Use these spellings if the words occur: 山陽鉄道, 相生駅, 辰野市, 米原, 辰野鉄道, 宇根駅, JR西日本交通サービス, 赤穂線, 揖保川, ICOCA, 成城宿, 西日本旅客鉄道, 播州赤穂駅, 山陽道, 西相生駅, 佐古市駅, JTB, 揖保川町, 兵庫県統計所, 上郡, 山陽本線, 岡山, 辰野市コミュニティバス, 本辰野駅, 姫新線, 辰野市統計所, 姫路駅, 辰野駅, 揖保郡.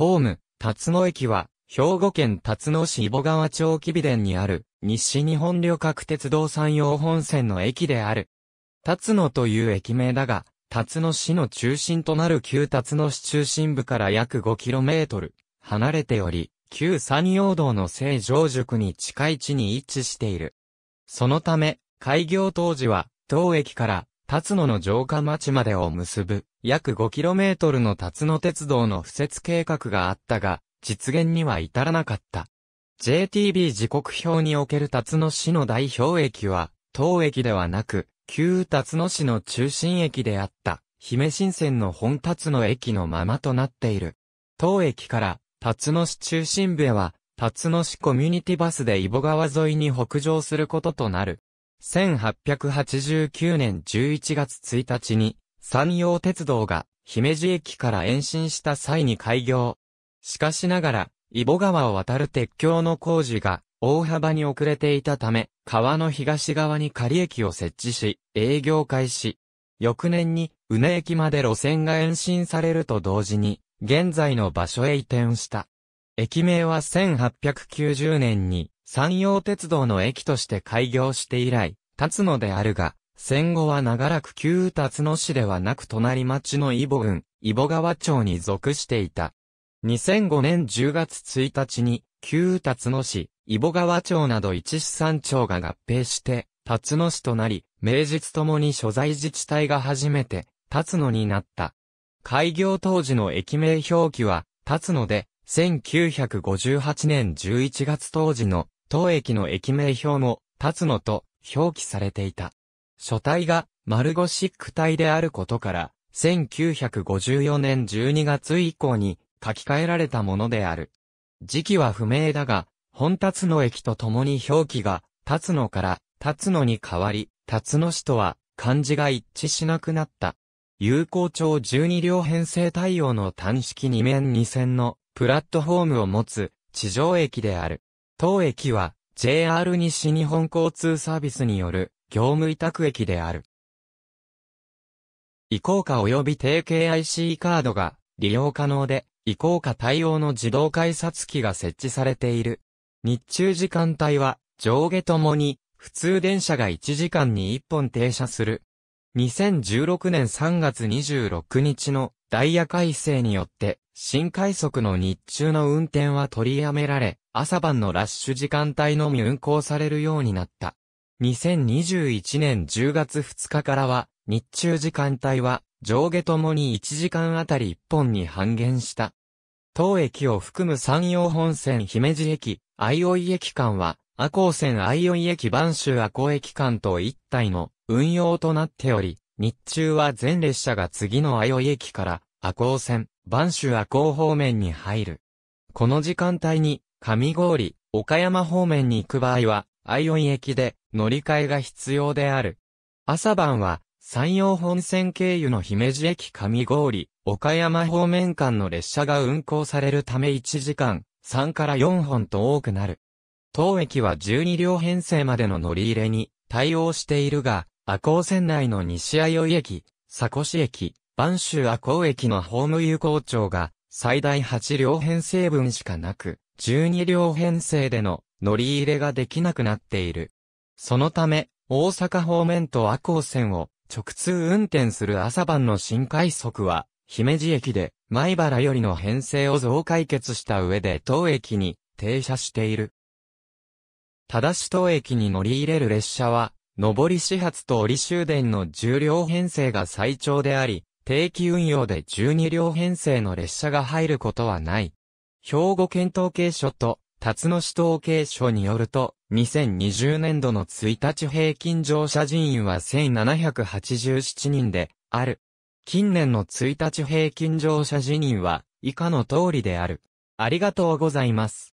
ホーム、辰野駅は、兵庫県辰野市揖保川町貴美田にある、西日本旅客鉄道山陽本線の駅である。辰野という駅名だが、辰野市の中心となる旧辰野市中心部から約 5km 離れており、旧山陽道の成城宿に近い地に位置している。そのため、開業当時は、当駅から、辰野の城下町までを結ぶ、約 5km の辰野鉄道の敷設計画があったが、実現には至らなかった。JTB 時刻表における辰野市の代表駅は、当駅ではなく、旧辰野市の中心駅であった、姫新線の本辰野駅のままとなっている。当駅から、辰野市中心部へは、辰野市コミュニティバスで揖保川沿いに北上することとなる。1889年11月1日に、山陽鉄道が、姫路駅から延伸した際に開業。しかしながら、揖保川を渡る鉄橋の工事が大幅に遅れていたため、川の東側に仮駅を設置し、営業開始。翌年に、宇根駅まで路線が延伸されると同時に、現在の場所へ移転した。駅名は1890年に、山陽鉄道の駅として開業して以来、辰野であるが、戦後は長らく旧辰野市ではなく隣町の揖保郡、揖保川町に属していた。2005年10月1日に、旧辰野市、揖保川町など1市3町が合併して、辰野市となり、名実ともに所在自治体が初めて、辰野になった。開業当時の駅名表記は、辰野で、1958年11月当時の、当駅の駅名表も、辰野と表記されていた。書体が、丸ゴシック体であることから、1954年12月以降に、書き換えられたものである。時期は不明だが、本辰野駅とともに表記が、辰野から、辰野に変わり、辰野市とは、漢字が一致しなくなった。有効長12両編成対応の単式2面2線の、プラットフォームを持つ、地上駅である。当駅は、JR 西日本交通サービスによる、業務委託駅である。ICOCA及び提携 IC カードが、利用可能で、ICOCA対応の自動改札機が設置されている。日中時間帯は上下ともに普通電車が1時間に1本停車する。2016年3月26日のダイヤ改正によって新快速の日中の運転は取りやめられ、朝晩のラッシュ時間帯のみ運行されるようになった。2021年10月2日からは日中時間帯は上下ともに1時間あたり1本に半減した。当駅を含む山陽本線姫路駅、相生駅間は、赤穂線相生駅播州赤穂駅間と一体の運用となっており、日中は全列車が次の相生駅から赤穂線、播州赤穂方面に入る。この時間帯に、上郡、岡山方面に行く場合は、相生駅で乗り換えが必要である。朝晩は、山陽本線経由の姫路駅上郡、岡山方面間の列車が運行されるため1時間、3から4本と多くなる。当駅は12両編成までの乗り入れに対応しているが、赤穂線内の西相生駅、佐古市駅、播州赤穂駅のホーム有効長が最大8両編成分しかなく、12両編成での乗り入れができなくなっている。そのため、大阪方面と赤穂線を直通運転する朝晩の新快速は、姫路駅で、米原よりの編成を増改決した上で当駅に停車している。ただし当駅に乗り入れる列車は、上り始発と折終電の10両編成が最長であり、定期運用で12両編成の列車が入ることはない。兵庫県統計所と、辰野市統計所によると、2020年度の1日平均乗車人員は1787人である。近年の1日平均乗車人員は以下の通りである。ありがとうございます。